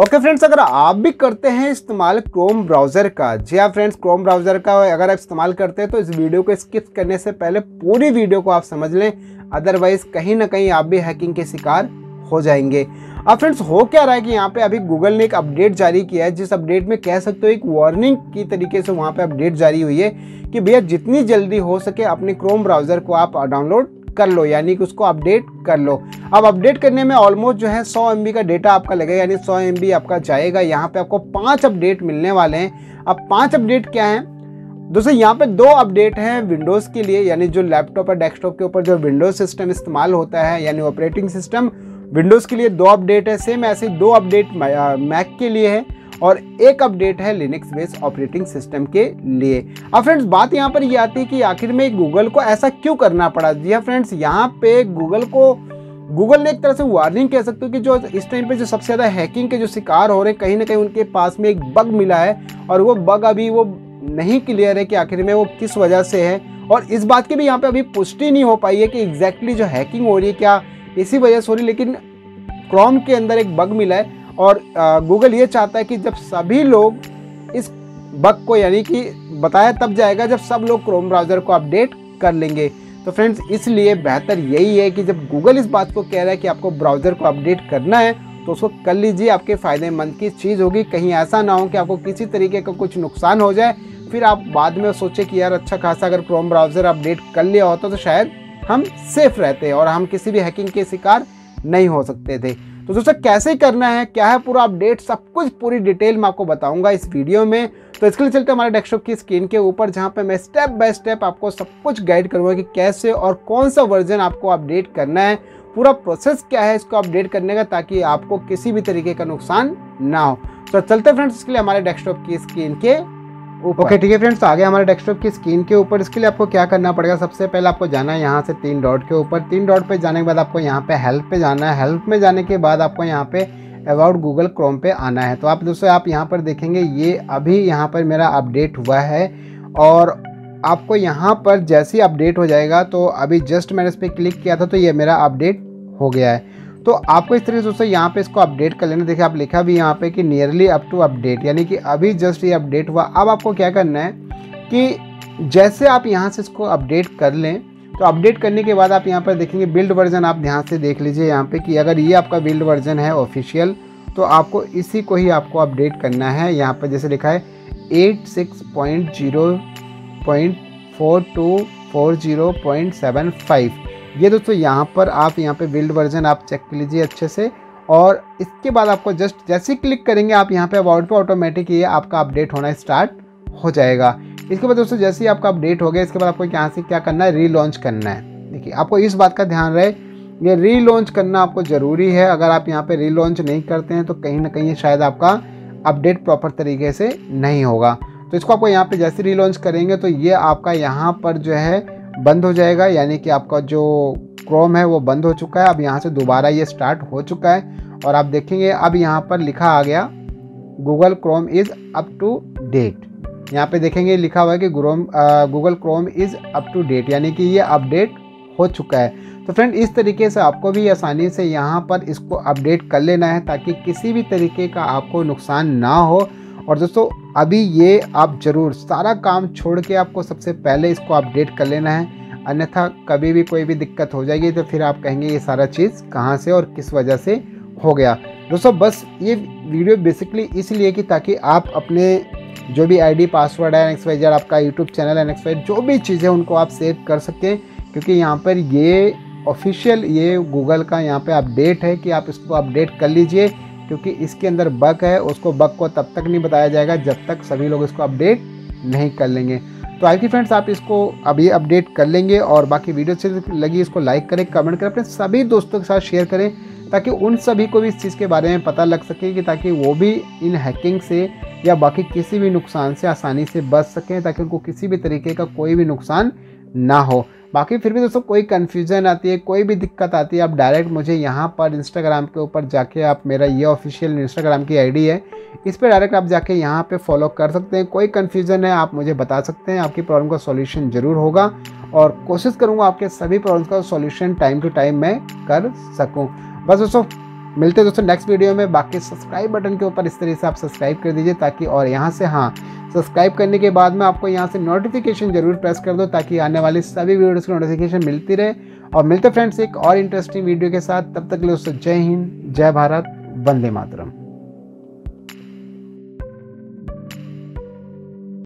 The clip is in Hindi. ओके फ्रेंड्स, अगर आप भी करते हैं इस्तेमाल क्रोम ब्राउज़र का, जी हाँ फ्रेंड्स क्रोम ब्राउज़र का अगर आप इस्तेमाल करते हैं तो इस वीडियो को स्किप करने से पहले पूरी वीडियो को आप समझ लें, अदरवाइज कहीं ना कहीं आप भी हैकिंग के शिकार हो जाएंगे। अब फ्रेंड्स हो क्या रहा है कि यहाँ पे अभी गूगल ने एक अपडेट जारी किया है, जिस अपडेट में कह सकते हो एक वार्निंग की तरीके से वहाँ पे अपडेट जारी हुई है कि भैया जितनी जल्दी हो सके अपने क्रोम ब्राउज़र को आप डाउनलोड कर लो, यानी कि उसको अपडेट कर लो। अब अपडेट करने में ऑलमोस्ट जो है 100 MB का डेटा आपका लगेगा, यानी 100 MB आपका जाएगा। यहाँ पे आपको 5 अपडेट मिलने वाले हैं। अब 5 अपडेट क्या हैं दोस्तों? यहाँ पे 2 अपडेट हैं विंडोज़ के लिए, यानी जो लैपटॉप और डेस्कटॉप के ऊपर जो विंडोज़ सिस्टम इस्तेमाल होता है, यानी ऑपरेटिंग सिस्टम विंडोज़ के लिए 2 अपडेट है। सेम ऐसे 2 अपडेट मैक के लिए है और 1 अपडेट है लिनक्स बेस्ड ऑपरेटिंग सिस्टम के लिए। अब फ्रेंड्स बात यहाँ पर ये आती है कि आखिर में गूगल को ऐसा क्यों करना पड़ा। जी हाँ फ्रेंड्स, यहाँ पे गूगल ने एक तरह से वार्निंग कह सकते हो कि जो इस टाइम पे जो सबसे ज़्यादा हैकिंग के जो शिकार हो रहे हैं, कहीं ना कहीं उनके पास में एक बग मिला है और वो बग अभी वो नहीं क्लियर है कि आखिर में वो किस वजह से है, और इस बात की भी यहाँ पर अभी पुष्टि नहीं हो पाई है कि एग्जैक्टली जो हैकिंग हो रही है क्या इसी वजह से हो रही है। लेकिन क्रोम के अंदर एक बग मिला है और गूगल ये चाहता है कि जब सभी लोग इस बग को, यानी कि बताया तब जाएगा जब सब लोग क्रोम ब्राउज़र को अपडेट कर लेंगे। तो फ्रेंड्स इसलिए बेहतर यही है कि जब गूगल इस बात को कह रहा है कि आपको ब्राउज़र को अपडेट करना है तो उसको कर लीजिए, आपके फ़ायदेमंद की चीज़ होगी। कहीं ऐसा ना हो कि आपको किसी तरीके का कुछ नुकसान हो जाए, फिर आप बाद में सोचें कि यार अच्छा खासा अगर क्रोम ब्राउज़र अपडेट कर लिया होता तो शायद हम सेफ़ रहते और हम किसी भी हैकिंग के शिकार नहीं हो सकते थे। तो दोस्तों कैसे करना है, क्या है पूरा अपडेट, सब कुछ पूरी डिटेल में आपको बताऊंगा इस वीडियो में। तो इसके लिए चलते हमारे डेस्कटॉप की स्क्रीन के ऊपर, जहां पे मैं स्टेप बाय स्टेप आपको सब कुछ गाइड करूंगा कि कैसे और कौन सा वर्जन आपको अपडेट करना है, पूरा प्रोसेस क्या है इसको अपडेट करने का, ताकि आपको किसी भी तरीके का नुकसान ना हो। तो चलते फ्रेंड्स इसके लिए हमारे डेस्कटॉप की स्क्रीन के ऊपर। ओके ठीक है फ्रेंड्स, आगे हमारे डेस्कटॉप की स्क्रीन के ऊपर। इसके लिए आपको क्या करना पड़ेगा, सबसे पहले आपको जाना है यहाँ से 3 डॉट के ऊपर। 3 डॉट पे जाने के बाद आपको यहाँ पे हेल्प पे जाना है। हेल्प में जाने के बाद आपको यहाँ पे अबाउट गूगल क्रोम पे आना है। तो आप दोस्तों आप यहाँ पर देखेंगे ये अभी यहाँ पर मेरा अपडेट हुआ है, और आपको यहाँ पर जैसे ही अपडेट हो जाएगा, तो अभी जस्ट मैंने इस पर क्लिक किया था तो ये मेरा अपडेट हो गया है। तो आपको इस तरह से दोस्तों यहाँ पे इसको अपडेट कर लेना। देखिए आप लिखा भी यहाँ पे कि नियरली अप टू अपडेट, यानी कि अभी जस्ट ये अपडेट हुआ। अब आपको क्या करना है कि जैसे आप यहाँ से इसको अपडेट कर लें, तो अपडेट करने के बाद आप यहाँ पर देखेंगे बिल्ड वर्जन, आप ध्यान से देख लीजिए यहाँ पे कि अगर ये आपका बिल्ड वर्जन है ऑफिशियल, तो आपको इसी को ही आपको अपडेट करना है। यहाँ पर जैसे लिखा है 86.0.4240.75, ये दोस्तों यहाँ पर आप यहाँ पे बिल्ड वर्जन आप चेक कर लीजिए अच्छे से। और इसके बाद आपको जस्ट जैसे ही क्लिक करेंगे आप यहाँ पे अबाउट पे, ऑटोमेटिक ये आपका अपडेट होना स्टार्ट हो जाएगा। इसके बाद दोस्तों जैसे ही आपका अपडेट हो गया, इसके बाद आपको यहाँ से क्या करना है, रीलॉन्च करना है। देखिए आपको इस बात का ध्यान रहे, ये रीलॉन्च करना आपको ज़रूरी है। अगर आप यहाँ पर रीलॉन्च नहीं करते हैं तो कहीं ना कहीं शायद आपका अपडेट प्रॉपर तरीके से नहीं होगा। तो इसको आपको यहाँ पर जैसे रीलॉन्च करेंगे तो ये आपका यहाँ पर जो है बंद हो जाएगा, यानी कि आपका जो क्रोम है वो बंद हो चुका है। अब यहाँ से दोबारा ये स्टार्ट हो चुका है और आप देखेंगे अब यहाँ पर लिखा आ गया Google Chrome is up to date. यहाँ पे देखेंगे लिखा हुआ है कि Google Chrome is up to date, यानी कि ये अपडेट हो चुका है। तो फ्रेंड इस तरीके से आपको भी आसानी से यहाँ पर इसको अपडेट कर लेना है, ताकि किसी भी तरीके का आपको नुकसान ना हो। और दोस्तों अभी ये आप ज़रूर सारा काम छोड़ के आपको सबसे पहले इसको अपडेट कर लेना है, अन्यथा कभी भी कोई भी दिक्कत हो जाएगी तो फिर आप कहेंगे ये सारा चीज़ कहाँ से और किस वजह से हो गया। दोस्तों बस ये वीडियो बेसिकली इसलिए कि ताकि आप अपने जो भी आईडी पासवर्ड है NXYZ, आपका यूट्यूब चैनल NXYZ, जो भी चीज़ें उनको आप सेव कर सकें, क्योंकि यहाँ पर ये ऑफिशियल ये गूगल का यहाँ पर अपडेट है कि आप इसको अपडेट कर लीजिए, क्योंकि इसके अंदर बग है। उसको बग को तब तक नहीं बताया जाएगा जब तक सभी लोग इसको अपडेट नहीं कर लेंगे। तो आई थिंक फ्रेंड्स आप इसको अभी अपडेट कर लेंगे, और बाकी वीडियो अच्छी लगी इसको लाइक करें, कमेंट करें, अपने सभी दोस्तों के साथ शेयर करें, ताकि उन सभी को भी इस चीज़ के बारे में पता लग सके, कि ताकि वो भी इन हैकिंग से या बाकी किसी भी नुकसान से आसानी से बच सकें, ताकि उनको किसी भी तरीके का कोई भी नुकसान ना हो। बाकी फिर भी दोस्तों कोई कन्फ्यूज़न आती है, कोई भी दिक्कत आती है, आप डायरेक्ट मुझे यहाँ पर इंस्टाग्राम के ऊपर जाके, आप मेरा ये ऑफिशियल इंस्टाग्राम की आईडी है, इस पर डायरेक्ट आप जाके यहाँ पे फॉलो कर सकते हैं। कोई कन्फ्यूज़न है आप मुझे बता सकते हैं, आपकी प्रॉब्लम का सॉल्यूशन ज़रूर होगा, और कोशिश करूँगा आपके सभी प्रॉब्लम्स का सॉल्यूशन टाइम टू टाइम मैं कर सकूँ। बस दोस्तों मिलते हैं दोस्तों नेक्स्ट वीडियो में। बाकी सब्सक्राइब बटन के ऊपर इस तरह से आप सब्सक्राइब कर दीजिए ताकि, और यहाँ से हाँ सब्सक्राइब करने के बाद में आपको यहाँ से नोटिफिकेशन जरूर प्रेस कर दो ताकि आने वाली सभी वीडियोज़ की नोटिफिकेशन मिलती रहे। और मिलते फ्रेंड्स एक और इंटरेस्टिंग वीडियो के साथ, तब तक के लिए दोस्तों जय हिंद, जय भारत, वंदे मातरम।